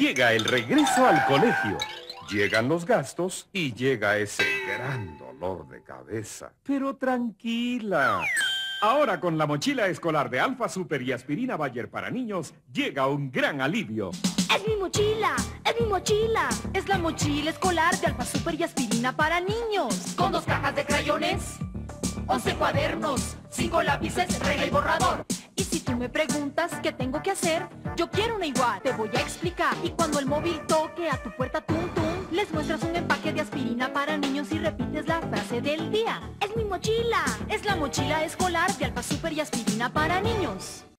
Llega el regreso al colegio, llegan los gastos y llega ese gran dolor de cabeza. Pero tranquila. Ahora con la mochila escolar de Alfa, Super y Aspirina Bayer para niños, llega un gran alivio. ¡Es mi mochila! ¡Es mi mochila! Es la mochila escolar de Alfa, Super y Aspirina para niños. Con 2 cajas de crayones, 11 cuadernos, 5 lápices, regla y borrador. Y si tú me preguntas qué tengo que hacer, yo quiero una igual, te voy a explicar. Y cuando el móvil toque a tu puerta, tum tum, les muestras un empaque de aspirina para niños y repites la frase del día. ¡Es mi mochila! Es la mochila escolar de Alfa, Super y Aspirina para niños.